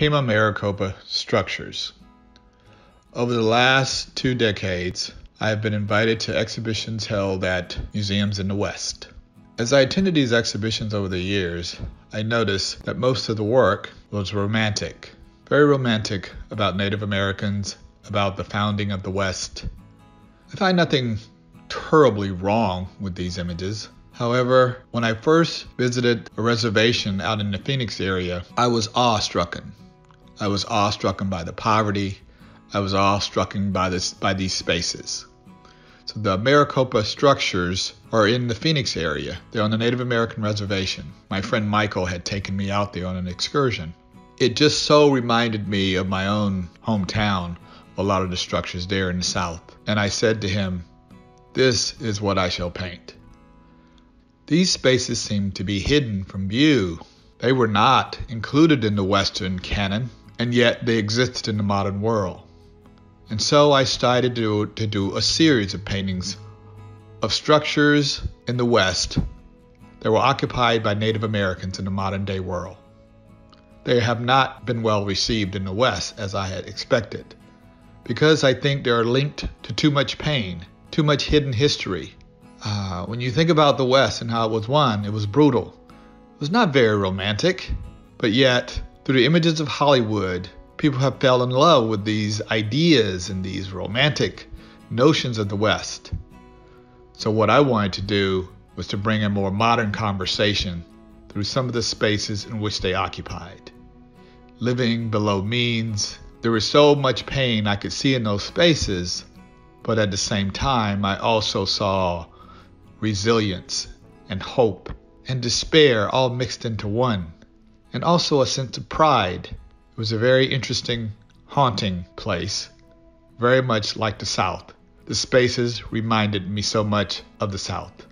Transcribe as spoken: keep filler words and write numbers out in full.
Pima Maricopa structures. Over the last two decades, I have been invited to exhibitions held at museums in the West. As I attended these exhibitions over the years, I noticed that most of the work was romantic, very romantic about Native Americans, about the founding of the West. I find nothing terribly wrong with these images. However, when I first visited a reservation out in the Phoenix area, I was awestruck. I was awestruck by the poverty. I was awestruck by this by these spaces. So the Maricopa structures are in the Phoenix area. They're on the Native American reservation. My friend Michael had taken me out there on an excursion. It just so reminded me of my own hometown, a lot of the structures there in the South. And I said to him, "This is what I shall paint." These spaces seemed to be hidden from view. They were not included in the Western canon, and yet they exist in the modern world. And so I started to, to do a series of paintings of structures in the West that were occupied by Native Americans in the modern day world. They have not been well received in the West as I had expected, because I think they are linked to too much pain, too much hidden history. Uh, when you think about the West and how it was won, it was brutal. It was not very romantic, but yet through the images of Hollywood, people have fell in love with these ideas and these romantic notions of the West. So what I wanted to do was to bring a more modern conversation through some of the spaces in which they occupied. Living below means, there was so much pain I could see in those spaces, but at the same time, I also saw resilience and hope and despair all mixed into one, and also a sense of pride. It was a very interesting, haunting place, very much like the South. The spaces reminded me so much of the South.